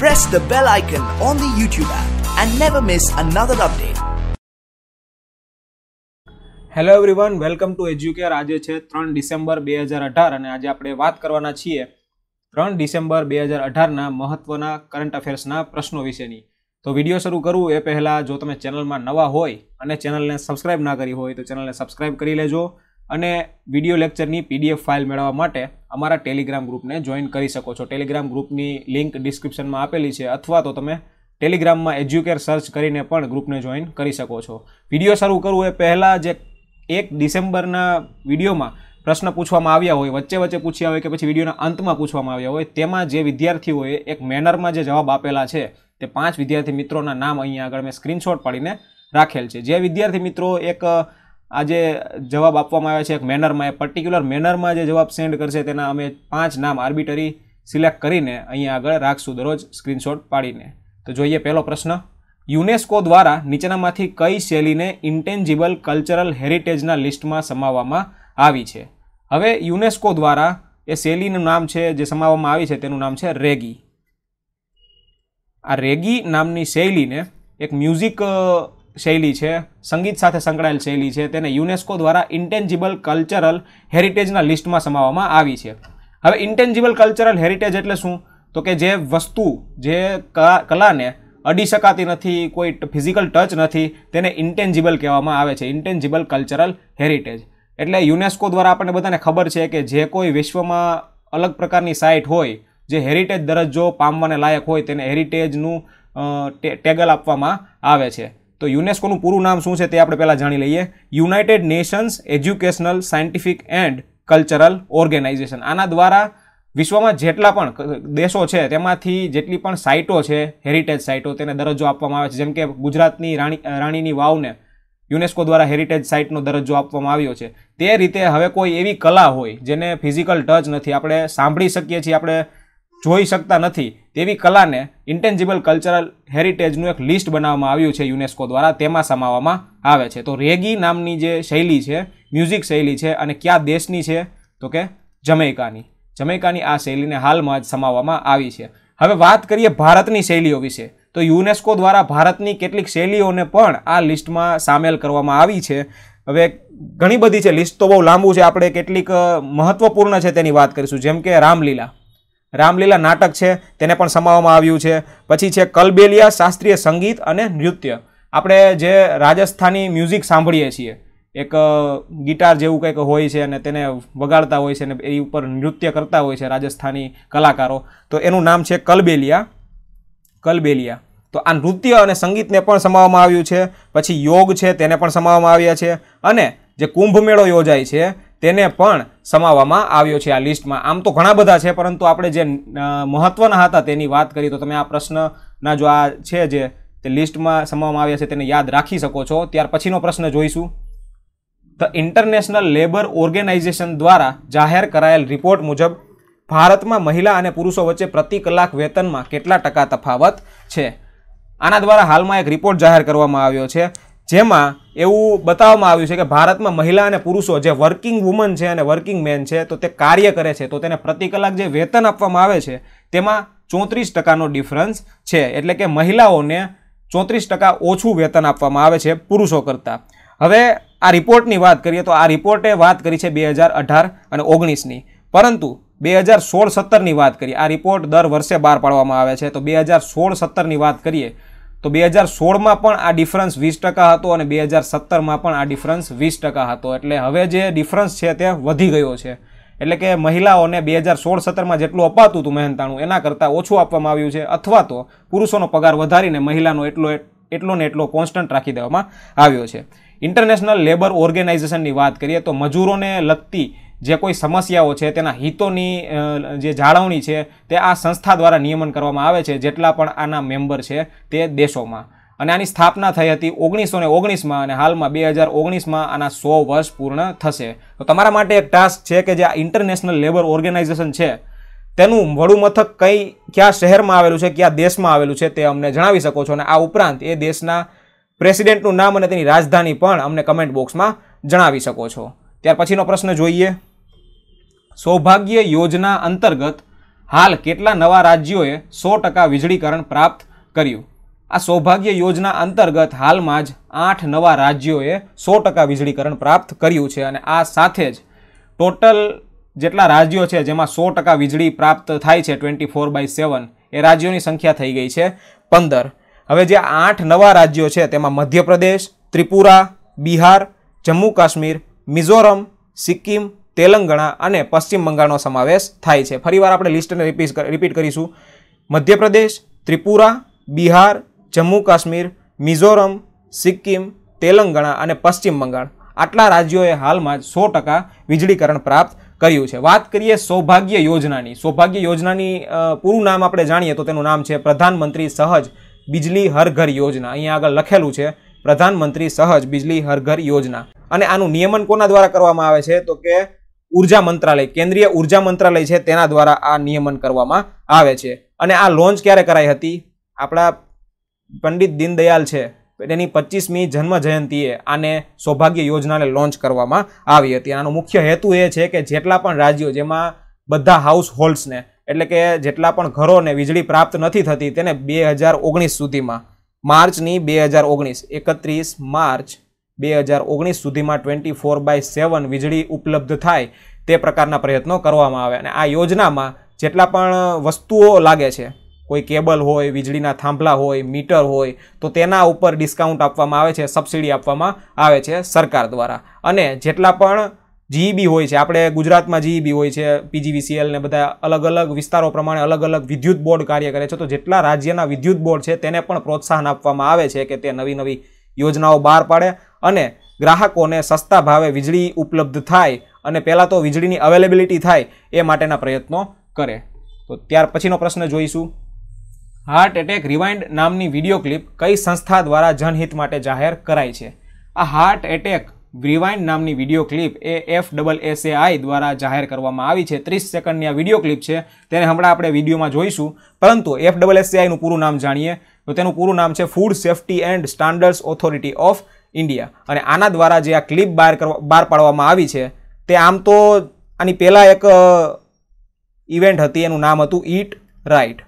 press the bell icon on the YouTube app and never miss another update. Hello everyone, welcome to Educare. आज है 3 December 2018 અને આજે આપણે વાત કરવાના છીએ 3 ડિસેમ્બર 2018 ના મહત્વના કરંટ અફેર્સ ના પ્રશ્નો વિશેની। તો વિડિયો શરૂ કરું એ પહેલા જો તમે ચેનલમાં નવા હોય અને ચેનલને સબસ્ક્રાઇબ ના કરી હોય તો ચેનલને સબસ્ક્રાઇબ કરી લેજો અને વિડિયો લેક્ચરની પીડીએફ ફાઇલ મેળવવા માટે અમારા ટેલિગ્રામ ગ્રુપને જોઈન કરી શકો છો। ટેલિગ્રામ ગ્રુપની લિંક ડિસ્ક્રિપ્શનમાં આપેલી છે અથવા તો તમે ટેલિગ્રામમાં એજ્યુકેર સર્ચ કરીને પણ ગ્રુપને જોઈન કરી શકો છો। વિડિયો શરૂ કરું એ પહેલા જે 1 डिसेम्बरना विडियोमां प्रश्न पूछवामां आव्या होय, वच्चे वच्चे पूछ्या होय के पछी विडियोना अंतमां पूछवामां आव्या होय, तेमां जे विद्यार्थीओए एक मेनरमां जे जवाब आपेला छे ते 5 विद्यार्थी मित्रोना नाम अहीं आगळ मैं स्क्रीनशॉट पाडीने राखेल छे। जे विद्यार्थी मित्रो एक आजे जवाब आपवामां आव्या छे एक मेनरमां, पर्टिक्युलर मेनरमां जे जवाब सेंड करशे तेना अमे 5 नाम आर्बिटरी सिलेक्ट करीने अहीं आगळ राखशुं दररोज स्क्रीनशॉट पाडीने। तो जोईए पहेलो प्रश्न, યુનેસ્કો દ્વારા નીચેનામાંથી કઈ શૈલીને ઇન્ટેન્જિબલ કલ્ચરલ હેરિટેજના લિસ્ટમાં સમાવવામાં આવી છે? હવે યુનેસ્કો દ્વારા એ શૈલીનું નામ છે જે સમાવવામાં આવી છે તેનું નામ છે રેગી। આ રેગી નામની શૈલીને એક મ્યુઝિક શૈલી છે, સંગીત સાથે સંકળાયેલ શૈલી છે, તેને યુનેસ્કો દ્વારા ઇન્ટેન્જિબલ કલ્ચરલ હેરિટેજના લિસ્ટમાં સમાવવામાં આવી છે। હવે ઇન્ટેન્જિબલ કલ્ચરલ હેરિટેજ એટલે શું? તો કે જે વસ્તુ જે કલાને अड़ी शकाती नहीं, कोई फिजिकल टच नहीं, तेने इंटेन्जिबल कहेवामां आवे छे, इंटेन्जिबल कल्चरल हेरिटेज। एटले युनेस्को द्वारा आपणे बधाने खबर छे कि जे कोई विश्व में अलग प्रकारनी साइट होय जे हेरिटेज दरजो पामवाने लायक होय तेने हेरिटेजनुं टेगल आपवामां आवे छे। तो युनेस्कोनुं पूरुं नाम शुं छे ते आपणे पहेला जाणी लईए। United Nations educational scientific and cultural organisation. आना द्वारा विश्व में जेटला पण देशों है तेमांथी जेटली पण साइटों है हेरिटेज साइटों तेने दरजो आपवामां आवे छे। जेम के गुजरातनी राणीनी वाव ने युनेस्को द्वारा हेरिटेज साइटनो दरजो आपवामां आव्यो छे। ते रीते हवे कोई एवी कला होय जेने फिजिकल टच नथी, आपणे सांभळी शकीए छीए, आपणे जोई शकता नथी, तेवी कलाने इंटेन्जिबल कल्चरल हेरिटेजनुं एक लिस्ट बनाववामां आव्युं छे युनेस्को द्वारा, तेमां समाववामां आवे छे। तो रेगी नामनी जे शैली छे, म्यूजिक शैली छे अने क्या देशनी छे? तो के जमैकानी। जमैकानी आ शैली ने हाल में समाववामां आवी छे। हवे बात करिए भारतनी शैलीओ विशे। तो युनेस्को द्वारा भारतनी केटलीक शैलीओने पण आ लिस्ट में सामेल करवामां आवी छे। हवे घणी बधी छे, लिस्ट तो बहु लांबू छे, आपणे केटलीक महत्वपूर्ण छे तेनी वात करीशुं। जेम के रामलीला, रामलीला नाटक छे तेने पण समाववामां आव्युं छे। पछी छे कलबेलिया, शास्त्रीय संगीत अने नृत्य। आपणे जे राजस्थानी म्यूजिक सांभळीए छीए, एक गिटार जेवू कंईक होय छे अने तेने वगाड़ता होय छे अने एनी उपर नृत्य करता होय छे राजस्थानी कलाकारों, तो एनुं नाम छे कलबेलिया। कलबेलिया तो आ नृत्य अने संगीतने पण समाववामां आव्युं छे। पछी योग छे तेने पण समाववामां आव्या छे अने जे कुंभ मेळो योजाय छे तेने पण समाववामां आव्यो छे आ लिस्टमां। आम तो घणा बधा छे परंतु आपणे जे महत्वना हता तेनी वात करी तो तमे आ प्रश्नना जो आ छे जे ते लिस्टमां समाववामां आव्या छे तेने याद राखी शको छो। त्यार पछीनो प्रश्न जोईशुं। द इंटरनेशनल लेबर ऑर्गेनाइजेशन द्वारा जाहिर करायेल रिपोर्ट मुजब भारत में महिला और पुरुषों वच्चे प्रति कलाक वेतन में केटला टका तफावत है? आना द्वारा हाल में एक रिपोर्ट जाहिर करवामां आव्यो छे जेमां एवुं बताववामां आव्युं छे कि भारत में महिला और पुरुषों जे वर्किंग वुमन है वर्किंग मेन है तो ते कार्य करे छे तो तेने प्रति कलाक जे वेतन आपवामां आवे छे तेमां 34% डिफरन्स है। एटले के महिलाओने 34% ओछुं वेतन आपवामां आवे छे पुरुषों करता। हवे आ रिपोर्टनी बात करिए तो आ रिपोर्टे बात करी है 2018 और 2019। परंतु 2016-17 बात करिए, आ रिपोर्ट दर वर्षे बहार पाड़वामां आवे छे। तो 2016-17 बात करिए तो 2016 में पण आ डिफरन्स 20% हतो अने 2017 में पण आ डिफरन्स 20% हतो। एटले हवे जे डिफरन्स छे ते वधी गयो छे। एटले के महिलाओने 2016-17 में जेटलुं अपातुं हतुं मेहनताणुं एना करता ओछुं आपवामां आव्युं छे अथवा तो पुरुषोनो पगार वधारीने महिलानो एटलो ने एटलो कोन्स्टंट राखी देवामां आव्यो छे। इंटरनेशनल लेबर ऑर्गेनाइजेशन की बात करिए तो मजूरों ने लगती जे कोई समस्याओं है तेना हितोनी जे जाळवणी है ते आ संस्था द्वारा नियमन करवामां आवे छे। जेटला पण आना मेम्बर है ते देशों में अने आनी स्थापना थई हती 1919 में अने हाल में 2019 में आना 100 वर्ष पूर्ण थशे। तो तमारा माटे एक टास्क है कि जे इंटरनेशनल लेबर ऑर्गेनाइजेशन है तेनु वडू मथक कई क्या शहर में आवेलू है क्या देश में आवेलू है ते अमने जणावी शको छो। आ उपरांत ए देशना प्रेसिडेंटनुं नाम अने तेनी राजधानी पण अमने कमेंट बॉक्स में जणावी शको छो। त्यार पछीनो प्रश्न जोईए। सौभाग्य योजना अंतर्गत हाल केटला नवा राज्योए 100% वीजळीकरण प्राप्त कर्युं। आ सौभाग्य योजना अंतर्गत हाल में ज 8 नवा राज्योए 100% वीजळीकरण प्राप्त कर्युं छे अने आ साथे ज टोटल जेटला राज्यों छे जेमां 100% वीजळी प्राप्त थाय छे 24/7 ए राज्योनी संख्या थई गई छे 15। हवे जे 8 नवा राज्यों छे तेमां मध्य प्रदेश, त्रिपुरा, बिहार, जम्मू काश्मीर, मिजोरम, सिक्किम, तेलंगाणा अने पश्चिम बंगाळनो समावेश थाय छे। फरीवार आपणे लिस्टने रिपीट करीशुं। मध्य प्रदेश, त्रिपुरा, बिहार, जम्मू काश्मीर, मिजोरम, सिक्किम, तेलंगाणा अने पश्चिम बंगाल आटला राज्योए हालमां 100% वीजळीकरण प्राप्त कर्युं छे। वात करीए सौभाग्य योजनानी। सौभाग्य योजनानी पूरुं नाम आपणे जाणीए तो तेनुं नाम छे प्रधानमंत्री सहज बिजली हर घर योजना। अहीं आगळ लखेलुं छे प्रधानमंत्री सहज बिजली हर घर योजना अने आनुं नियमन कोना द्वारा करवामां आवे छे तो के ऊर्जा मंत्रालय, केंद्रीय ऊर्जा मंत्रालय छे तेना द्वारा आ नियमन करवामां आवे छे। अने आ लॉन्च क्यारे कराई हती? आपड़ा पंडित दीनदयाल छे 25मी जन्म जयंतीए आने सौभाग्य योजना ने लॉन्च करवामां आवी हती। आनो मुख्य हेतु ए छे के जेटला पण राज्यो जेमां बधा हाउस होल्ड्स ने एटले के जेटला पण घरों ने वीजळी प्राप्त नथी थती तेने 2019 सुधीमां मार्चनी 2019 31 मार्च 2019 सुधीमां 24/7 वीजळी उपलब्ध थाय ते प्रकारना प्रयत्नो करवामां आवे। अने आ योजनामां जेटला पण वस्तुओ लागे छे कोई केबल होय, वीजळीना थांभला होय, मीटर होय तो तेना उपर डिस्काउंट आपवामां आवे छे, सब्सिडी आपवामां आवे छे सरकार द्वारा। अने जेटला पण जीईबी होय छे, आपणे गुजरातमां जीईबी होय छे, पीजीवीसीएल ने बधा अलग अलग विस्तारों प्रमाणे अलग अलग विद्युत बोर्ड कार्य करे छे तो जेटला राज्यना विद्युत बोर्ड छे तेने पण प्रोत्साहन आपवामां आवे छे के ते नवी नवी योजनाओ बहार पाडे अने ग्राहकोने सस्ता भावे वीजळी उपलब्ध थाय अने पहेला तो वीजळीनी अवेलेबिलिटी थाय ए माटेना प्रयत्नो करे। तो त्यार पछीनो प्रश्न जोईशुं। हार्ट एटेक रिवाइंड नामनी वीडियो क्लिप कई संस्था द्वारा जनहित माटे जाहेर कराई छे। आ हार्ट एटेक रिवाइंड नामनी वीडियो क्लिप ए FSSAI द्वारा जाहेर करवामां आवी छे। 30 सेकंडनी आ वीडियो क्लिप छे तेने हमणां आपणे विडियोमां जोईशुं, परंतु FSSAI नुं पूरुं नाम जाणीए तो तेनुं पूरुं नाम छे food safety and स्टांडर्ड्स authority of India. अने आना द्वारा जे आ क्लिप बहार पाडवामां आवी छे ते आम तो आनी पहेला एक इवेंट हती एनुं नाम हतुं ईट राइट।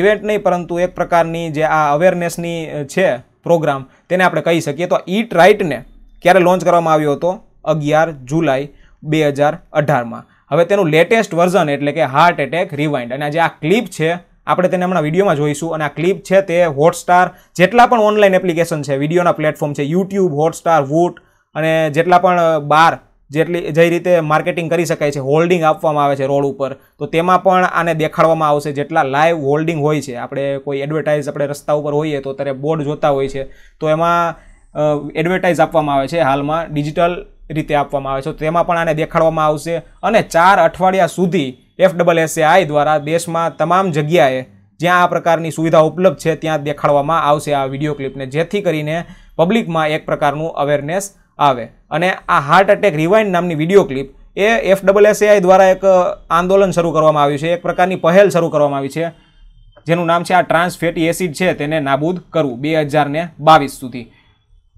इवेंट नहीं परंतु एक प्रकारनी जे आ अवेरनेसनी छे प्रोग्राम तेने आपणे कही सकीए। तो ईट राइट ने क्यारे लॉन्च करवामां आव्यो हतो? 11 जुलाई 2018 में। हवे तेनुं लेटेस्ट वर्जन एटले के हार्ट एटेक रिवाइंड अने जे आ क्लिप छे आपणे तेने हमणां विडियोमां जोईशुं। अने आ क्लिप छे ते हॉटस्टार जेटला पण ऑनलाइन एप्लिकेशन छे विडियोना प्लेटफॉर्म छे यूट्यूब, हॉटस्टार, वूट अने जेटला पण बार जेटली जई रीते मार्केटिंग करी शकाय छे होल्डिंग आपवामां आवे छे रोड पर तो तेमां पण आने देखाडवामां आवशे। जेटला लाइव होल्डिंग होय छे आपणे कोई एडवर्टाइज आपणे रस्ता पर होईए तो त्यारे बोर्ड जोता होय छे तो एमां एडवर्टाइज आपवामां आवे छे हालमां डिजिटल रीते आपवामां आवे छे तो तेमां पण आने देखाडवामां आवशे। अने 4 अठवाडिया सुधी FSSAI द्वारा देशमां तमाम जग्याए ज्यां आ प्रकारनी सुविधा उपलब्ध छे त्यां देखाडवामां आवशे आ विडियो क्लिपने जेथी करीने पब्लिकमां एक प्रकारनुं अवेरनेस आवे। अने आ हार्ट एटेक रिवाइंड नामनी वीडियो क्लिप ए FSSAI द्वारा एक आंदोलन शरू करवामां आव्युं छे, एक प्रकारनी पहल शरू करवामां आवी छे जेनुं नाम छे आ ट्रांस फेटी एसिड छे तेने नाबूद करवुं 2022 सुधी।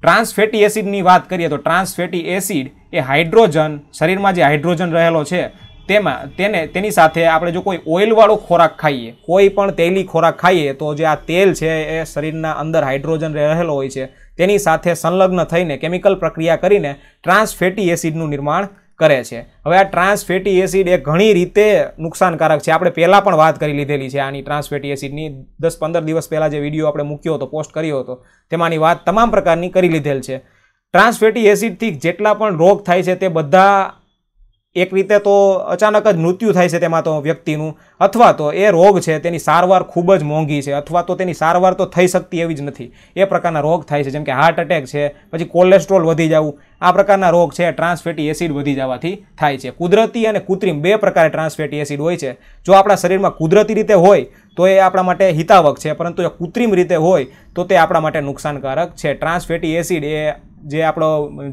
ट्रांस फेटी एसिडनी वात करीए तो ट्रांस फेटी एसिड ए हाइड्रोजन शरीरमां जे हाइड्रोजन रहेलो छे तेमां तेने तेनी साथे आपणे जो कोई ऑइलवाळो खोराक खाईए, कोई पण तेली खोराक खाईए तो जे आ तेल छे ए शरीरना अंदर हाइड्रोजन रहेलो होय छे तेनी साथे संलग्न थईने केमिकल प्रक्रिया करीने ट्रांस फेटी एसिडनुं निर्माण करे छे। हवे आ ट्रांस फेटी एसिड ए घणी रीते नुकसानकारक छे। आपणे पहेला पण वात करी लीधेली छे आनी ट्रांस फेटी एसिडनी 10-15 દિવસ पहेला जे विडियो आपणे मूक्यो हतो, पोस्ट कर्यो हतो तेमांनी वात तमाम प्रकारनी करी लीधेल छे। ट्रांस फेटी एसिडथी जेटला पण रोग थाय छे ते बधा एक रीते तो अचानक ज मृत्यु थाय छे तेमां तो व्यक्तिनुं अथवा तो ए रोग छे तेनी सारवार खूब ज मोंघी छे अथवा तो तेनी सारवार तो थई शकती एवी ज नथी। ए प्रकारना रोग थाय छे जेम के हार्ट एटेक छे, पछी कोलेस्ट्रोल वधी जावुं, आ प्रकारना रोग छे ट्रांस फेटी एसिड वधी जवाथी थाय छे। कुदरती अने कृत्रिम बे प्रकारे ट्रांस फेटी एसिड होय छे। जो आपणा शरीरमां कुदरती रीते होय तो ए आपणा माटे हितावक छे, परंतु जो कृत्रिम रीते होय तो ते आपणा माटे नुकसानकारक छे। ट्रांस फेटी एसिड ए जे आपणो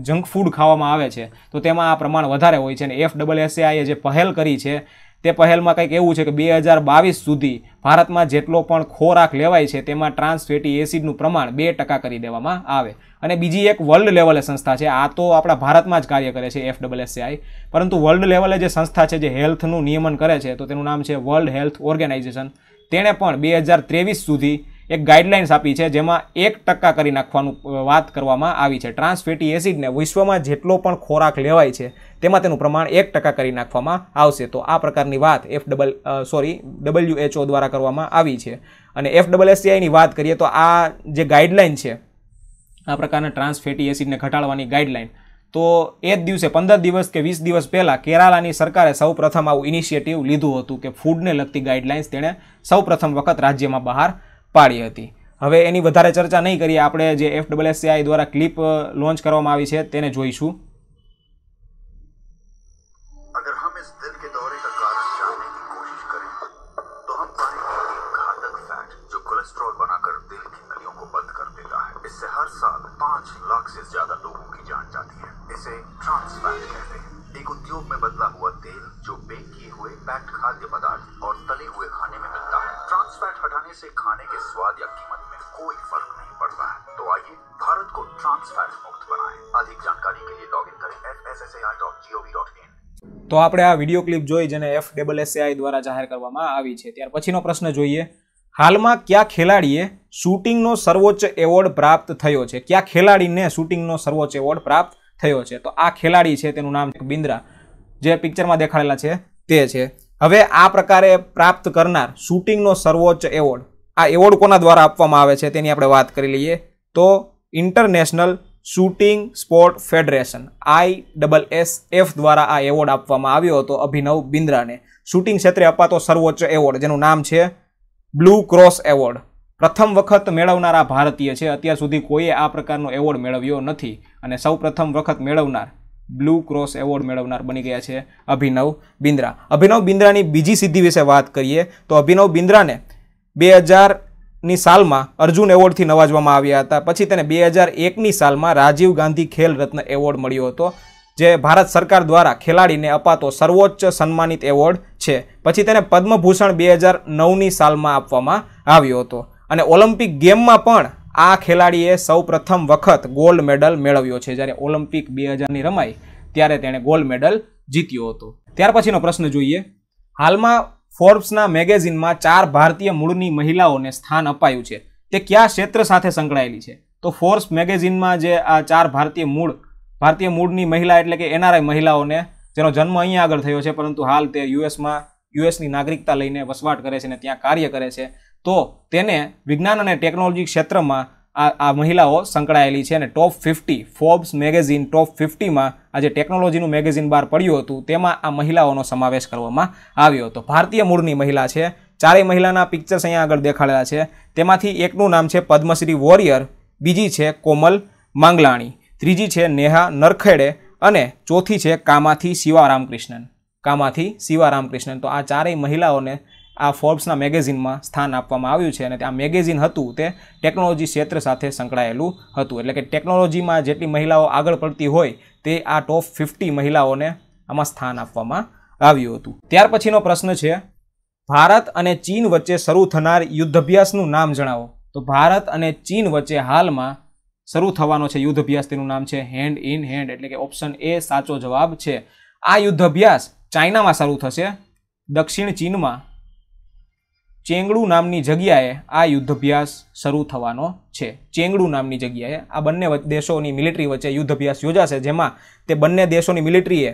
जंक फूड खावामां आवे छे तो तेमां आ प्रमाण वधारे होय छे। FSSAI ए जे पहल करी छे તે પહેલમાં કંઈક એવું છે કે 2022 સુધી ભારતમાં જેટલો પણ ખોરાક લેવાય છે તેમાં ટ્રાન્સ ફેટી એસિડનું પ્રમાણ 2% કરી દેવામાં આવે. અને બીજી એક વર્લ્ડ લેવલે સંસ્થા છે, આ તો આપણા ભારતમાં જ કાર્ય કરે છે FSSAI, પરંતુ વર્લ્ડ લેવલે જે સંસ્થા છે જે હેલ્થનું નિયમન કરે છે, તો તેનું નામ છે વર્લ્ડ હેલ્થ ઓર્ગેનાઇઝેશન. તેણે પણ 2023 સુધી एक गाइडलाइन्स आपी है जेमा 1% करी नाखवानुं वात करवामां आवी छे. ट्रांस फेटी एसिड ने विश्व में जेटलो पण खोराक लेवाय छे तेमां तेनुं प्रमाण 1% करी नाखवामां आवशे. तो आ प्रकारनी वात WHO द्वारा करवामां आवी छे. अने FSSAI नी वात करीए तो आ जे गाइडलाइन छे आ प्रकारना ट्रांस फेटी एसिड ने घटाड़वानी गाइडलाइन, तो ए ज दिवसे 15 दिवस के 20 दिवस पहला केरालानी सरकारे सौ प्रथम आवुं इनिशिएटिव लीधुं हतुं के फूडने लगती गाइडलाइन्स तेणे सौ प्रथम वखत राज्यमां बहार पाड़ी हती. हवे एनी वधारे चर्चा नहीं करीए, आपणे जे FSSAI द्वारा क्लिप लॉन्च करवामां आवी छे तेने जोईशुं. अगर हम इस दिल के दौरे का कारण जानने की कोशिश करें तो हम पाएंगे कि घातक फैट जो कोलेस्ट्रॉल बनाकर दिल की नलियों को बंद कर देता है, इससे हर साल 5 लाख से ज्यादा लोगों की जान जाती है. इसे ट्रांस फैट कहते हैं. एक उद्योग में बदला हुआ तेल जो बेक किए हुए पैक्ड खाद्य पदार्थ और तले हुए खाने में मिलता है. ट्रांस फैट हटाने से खाने के स्वाद या कीमत में कोई फर्क नहीं पड़ता है. तो आइए भारत को ट्रांस फैट मुक्त बनाएं. अधिक जानकारी के लिए लॉगिन करें fssai.gov.in. तो आपणे आ विडियो क्लिप जोई जेने FSSAI द्वारा जाहिर करवामां आवी छे. त्यार पछीनो प्रश्न जोईए, हालमां क्या खिलाड़ीए शूटिंगनो सर्वोच्च एवोर्ड प्राप्त थयो छे? क्या खिलाड़ीने शूटिंगनो सर्वोच्च एवोर्ड प्राप्त थयो छे? तो आ खिलाड़ी छे तेनुं नाम बिंद्रा, जे पिक्चरमां देखाडेला छे ते छे. हवे आ प्रकारे प्राप्त करनार शूटिंगनो सर्वोच्च एवोर्ड, आ एवोर्ड कोना द्वारा आपवामां आवे छे तेनी आपणे वात करी लईए. तो international shooting sport federation ISSF द्वारा आ एवोर्ड आपवामां आव्यो हतो अभिनव बिंद्राने. शूटिंग क्षेत्रे अपातो सर्वोच्च एवोर्ड जेनुं नाम छे ब्लू क्रॉस एवोर्ड प्रथम वखत मेळवनार आ भारतीय छे. અત્યાર સુધી કોઈએ આ પ્રકારનો એવોર્ડ મેળવ્યો નથી અને સૌપ્રથમ વખત મેળવનાર બ્લુ ક્રોસ એવોર્ડ મેળવનાર બની ગયા છે અભિનવ બિંદ્રા. અભિનવ બિંદ્રાની બીજી સિદ્ધિ વિશે વાત કરીએ તો અભિનવ બિંદ્રાને 2000ની સાલમાં અર્જુન એવોર્ડથી નવાજવામાં આવ્યા હતા. પછી તેને 2001ની સાલમાં રાજીવ ગાંધી ખેલ રત્ન એવોર્ડ મળ્યો હતો, જે ભારત સરકાર દ્વારા ખેલાડીને અપાતો સર્વોચ્ચ સન્માનિત એવોર્ડ છે. પછી તેને પદ્મભૂષણ 2009ની સાલમાં આપવામાં આવ્યો હતો. અને ઓલિમ્પિક ગેમમાં પણ આ ખેલાડીએ સૌપ્રથમ વખત ગોલ્ડ મેડલ મેળવ્યો છે. જ્યારે ઓલિમ્પિક 2000ની રમાઈ ત્યારે તેણે ગોલ્ડ મેડલ જીત્યો હતો. ત્યાર પછીનો પ્રશ્ન જોઈએ, હાલમાં ફોર્બ્સના મેગેઝિનમાં 4 ભારતીય મૂળની મહિલાઓને સ્થાન અપાયું છે, તે કયા ક્ષેત્ર સાથે સંકળાયેલી છે? તો ફોર્બ્સ મેગેઝિનમાં જે આ 4 ભારતીય મૂળની મહિલા એટલે કે NRI મહિલાઓને, જેનો જન્મ અહીંયા આગળ થયો છે પરંતુ હાલ તે યુએસની નાગરિકતા લઈને વસવાટ કરે છે અને ત્યાં કાર્ય કરે છે, તો તેને વિજ્ઞાન અને ટેકનોલોજી ક્ષેત્રમાં આ મહિલાઓ સંકળાયેલી છે. અને ટોપ 50 ફોર્બ્સ મેગેઝિન ટોપ 50માં આજે ટેકનોલોજીનું મેગેઝિન બહાર પડ્યું હતું, તેમાં આ મહિલાઓનો સમાવેશ કરવામાં આવ્યો હતો. ભારતીય મૂળની મહિલા છે, ચારેય મહિલાના પિક્ચર્સ અહીંયા આગળ દેખાડેલા છે. તેમાંથી એકનું નામ છે પદ્મશ્રી વોરિયર, બીજી છે કોમલ માંગલાણી, ત્રીજી છે નેહા નરખેડે અને ચોથી છે કામાથી શિવારામકૃષ્ણન. તો આ ચારેય મહિલાઓને આ ફોર્બ્સના મેગેઝિનમાં સ્થાન આપવામાં આવ્યું છે. અને આ મેગેઝિન હતું તે ટેકનોલોજી ક્ષેત્ર સાથે સંકળાયેલું હતું, એટલે કે ટેકનોલોજીમાં જેટલી મહિલાઓ આગળ પડતી હોય તે આ ટોપ 50 મહિલાઓને આમાં સ્થાન આપવામાં આવ્યું હતું. ત્યાર પછીનો પ્રશ્ન છે, ભારત અને ચીન વચ્ચે શરૂ થનાર યુદ્ધાભ્યાસનું નામ જણાવો. તો ભારત અને ચીન વચ્ચે હાલમાં શરૂ થવાનો છે યુદ્ધાભ્યાસ, તેનું નામ છે હેન્ડ ઇન હેન્ડ, એટલે કે ઓપ્શન એ સાચો જવાબ છે. આ યુદ્ધાભ્યાસ ચાઇનામાં શરૂ થશે. દક્ષિણ ચીનમાં ચેંગડુ નામની જગ્યાએ આ યુદ્ધાભ્યાસ શરૂ થવાનો છે. ચેંગડુ નામની જગ્યાએ આ બંને દેશોની મિલિટરી વચ્ચે યુદ્ધાભ્યાસ યોજાશે, જેમાં તે બંને દેશોની મિલિટરીએ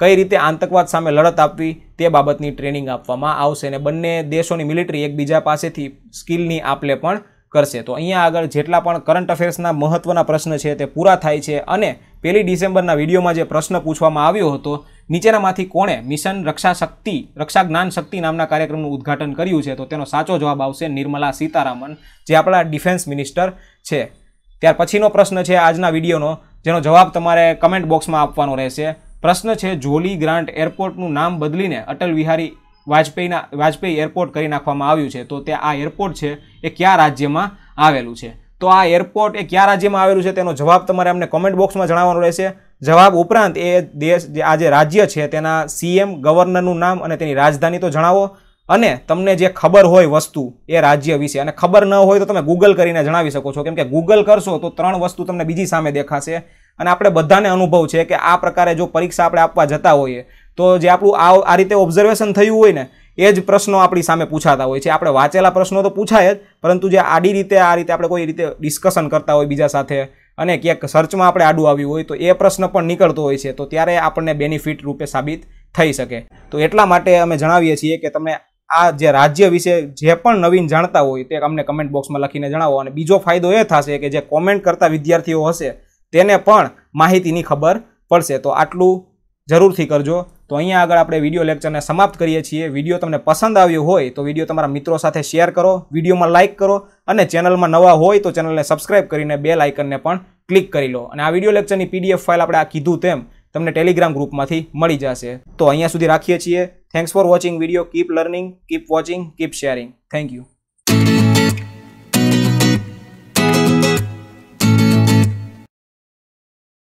કઈ રીતે આતંકવાદ સામે લડત આપવી તે બાબતની ટ્રેનિંગ આપવામાં આવશે અને બંને દેશોની મિલિટરી એકબીજા પાસેથી સ્કિલની આપલે પણ કરશે. તો અહીંયા આગળ જેટલા પણ કરંટ અફેર્સના મહત્વના પ્રશ્ન છે તે પૂરા થાય છે. અને 1 ડિસેમ્બરના વિડીયોમાં જે પ્રશ્ન પૂછવામાં આવ્યો હતો, નીચેનામાંથી કોણે મિશન રક્ષા જ્ઞાન શક્તિ નામના કાર્યક્રમનું ઉદ્ઘાટન કર્યું છે? તો તેનો સાચો જવાબ આવશે નિર્મલા સીતારામન, જે આપણા ડિફેન્સ મિનિસ્ટર છે. ત્યાર પછીનો પ્રશ્ન છે આજના વિડીયોનો, જેનો જવાબ તમારે કમેન્ટ બોક્સમાં આપવાનો રહેશે. પ્રશ્ન છે, જોલી ગ્રાન્ટ એરપોર્ટનું નામ બદલીને અટલ બિહારી વાજપેયી એરપોર્ટ કરી નાખવામાં આવ્યું છે, તો તે આ એરપોર્ટ છે એ કયા રાજ્યમાં આવેલું છે? તો આ એરપોર્ટ એ કયા રાજ્યમાં આવેલું છે તેનો જવાબ તમારે અમને કોમેન્ટ બોક્સમાં જણાવવાનો રહેશે. જવાબ ઉપરાંત એ દેશ આ જે રાજ્ય છે તેના સીએમ ગવર્નરનું નામ અને તેની રાજધાની તો જણાવો અને તમને જે ખબર હોય વસ્તુ એ રાજ્ય વિશે, અને ખબર ન હોય તો તમે ગૂગલ કરીને જણાવી શકો છો, કેમ કે ગૂગલ કરશો તો ત્રણ વસ્તુ તમને બીજી સામે દેખાશે. અને આપણે બધાને અનુભવ છે કે આ પ્રકારે જો પરીક્ષા આપણે આપવા જતા હોઈએ તો જે આપણું આ રીતે ઓબ્ઝર્વેશન થયું હોય ને એ જ પ્રશ્નો આપણી સામે પૂછાતા હોય છે. આપણે વાંચેલા પ્રશ્નો તો પૂછાય જ, પરંતુ જે આડી રીતે આ રીતે આપણે કોઈ રીતે ડિસ્કશન કરતા હોય બીજા સાથે અને ક્યાંક સર્ચમાં આપણે આડું આવ્યું હોય તો એ પ્રશ્ન પણ નીકળતો હોય છે, તો ત્યારે આપણને બેનિફિટ રૂપે સાબિત થઈ શકે. તો એટલા માટે અમે જણાવીએ છીએ કે તમે આ જે રાજ્ય વિશે જે પણ નવીન જાણતા હોય તે અમને કમેન્ટ બોક્સમાં લખીને જણાવો. અને બીજો ફાયદો એ થશે કે જે કોમેન્ટ કરતા વિદ્યાર્થીઓ હશે તેને પણ માહિતીની ખબર પડશે. તો આટલું જરૂરથી કરજો. તો અહીંયા આગળ આપણે વિડીયો લેક્ચરને સમાપ્ત કરીએ છીએ. વિડીયો તમને પસંદ આવ્યો હોય તો વિડીયો તમારા મિત્રો સાથે શેર કરો, વિડીયોમાં લાઇક કરો અને ચેનલમાં નવા હોય તો ચેનલને સબસ્ક્રાઇબ કરીને બેલ આઇકનને પણ ક્લિક કરી લો. અને આ વિડીયો લેક્ચરની પીડીએફ ફાઇલ આપણે આ કીધું તેમ તમને ટેલિગ્રામ ગ્રુપમાંથી મળી જશે. તો અહીંયા સુધી રાખીએ છીએ. Thanks for watching video. Keep learning, keep watching, keep sharing. Thank you.